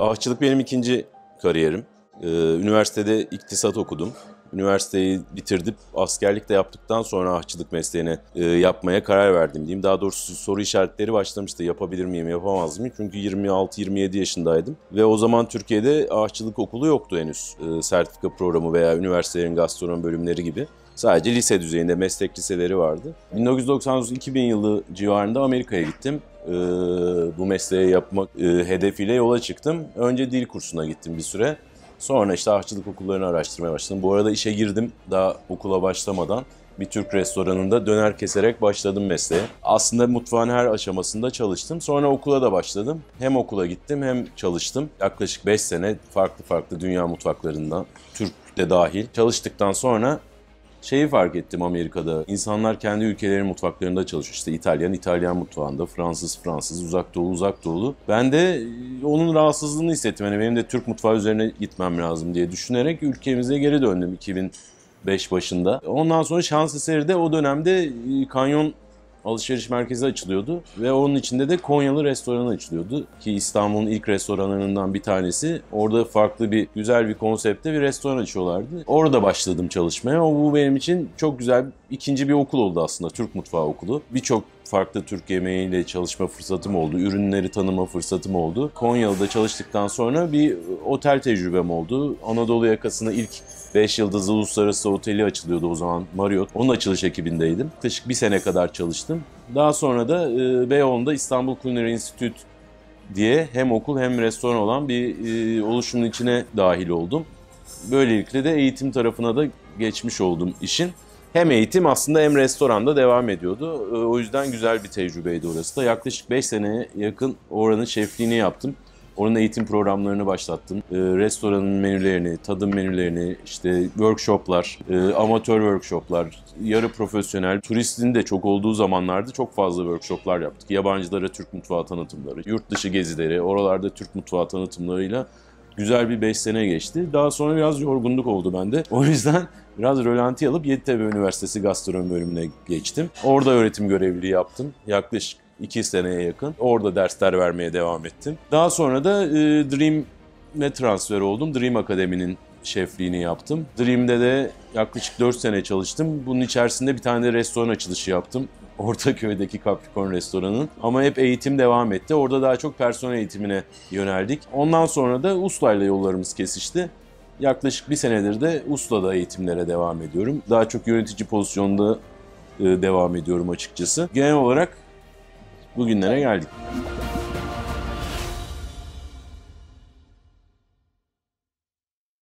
Ağaççılık benim ikinci kariyerim. Üniversitede iktisat okudum. Üniversiteyi bitirdim. Askerlik de yaptıktan sonra ağaççılık mesleğine yapmaya karar verdim diyeyim. Daha doğrusu soru işaretleri başlamıştı. Yapabilir miyim, yapamaz mıyım? Çünkü 26-27 yaşındaydım. Ve o zaman Türkiye'de ağaççılık okulu yoktu henüz. Sertifika programı veya üniversitelerin gastronomi bölümleri gibi. Sadece lise düzeyinde meslek liseleri vardı. 1999-2000 yılı civarında Amerika'ya gittim. Bu mesleği yapmak hedefiyle yola çıktım. Önce dil kursuna gittim bir süre. Sonra işte ağaççılık okullarını araştırmaya başladım. Bu arada işe girdim daha okula başlamadan. Bir Türk restoranında döner keserek başladım mesleğe. Aslında mutfağın her aşamasında çalıştım. Sonra okula da başladım. Hem okula gittim hem çalıştım. Yaklaşık 5 sene farklı dünya mutfaklarından, Türk de dahil çalıştıktan sonra şeyi fark ettim Amerika'da. İnsanlar kendi ülkelerinin mutfaklarında çalışıyor. İşte İtalyan mutfağında, Fransız, Uzak Doğu. Ben de onun rahatsızlığını hissettim. Yani benim de Türk mutfağı üzerine gitmem lazım diye düşünerek ülkemize geri döndüm 2005 başında. Ondan sonra şans eseri de o dönemde Kanyon alışveriş merkezi açılıyordu ve onun içinde de Konyalı restoranı açılıyordu ki İstanbul'un ilk restoranlarından bir tanesi. Orada farklı bir güzel bir konsepte bir restoran açıyorlardı. Orada başladım çalışmaya. Bu benim için çok güzel ikinci bir okul oldu aslında, Türk mutfağı okulu. Birçok farklı Türk yemeğiyle çalışma fırsatım oldu. Ürünleri tanıma fırsatım oldu. Konyalı'da çalıştıktan sonra bir otel tecrübem oldu. Anadolu yakasında ilk 5 yıldızlı uluslararası oteli açılıyordu o zaman, Marriott. Onun açılış ekibindeydim. Yaklaşık bir sene kadar çalıştım. Daha sonra da Beyoğlu'nda İstanbul Culinary Institute diye hem okul hem restoran olan bir oluşumun içine dahil oldum. Böylelikle de eğitim tarafına da geçmiş oldum işin. Hem eğitim aslında hem restoranda devam ediyordu. O yüzden güzel bir tecrübeydi orası da. Yaklaşık 5 seneye yakın oranın şefliğini yaptım. Oranın eğitim programlarını başlattım. Restoranın menülerini, tadım menülerini, işte workshoplar, amatör workshoplar, yarı profesyonel, turistin de çok olduğu zamanlarda çok fazla workshoplar yaptık. Yabancılara Türk mutfağı tanıtımları, yurt dışı gezileri, oralarda Türk mutfağı tanıtımlarıyla güzel bir 5 sene geçti. Daha sonra biraz yorgunluk oldu bende. O yüzden biraz rölanti alıp Yeditepe Üniversitesi gastronomi bölümüne geçtim. Orada öğretim görevliliği yaptım. Yaklaşık 2 seneye yakın. Orada dersler vermeye devam ettim. Daha sonra da Dream'e transfer oldum. Dream Akademi'nin şefliğini yaptım. Dream'de de yaklaşık 4 sene çalıştım. Bunun içerisinde bir tane de restoran açılışı yaptım. Ortaköy'deki Capricorn restoranının. Ama hep eğitim devam etti. Orada daha çok personel eğitimine yöneldik. Ondan sonra da Usla'yla yollarımız kesişti. Yaklaşık bir senedir de Usla'da eğitimlere devam ediyorum. Daha çok yönetici pozisyonda devam ediyorum açıkçası. Genel olarak bugünlere geldik.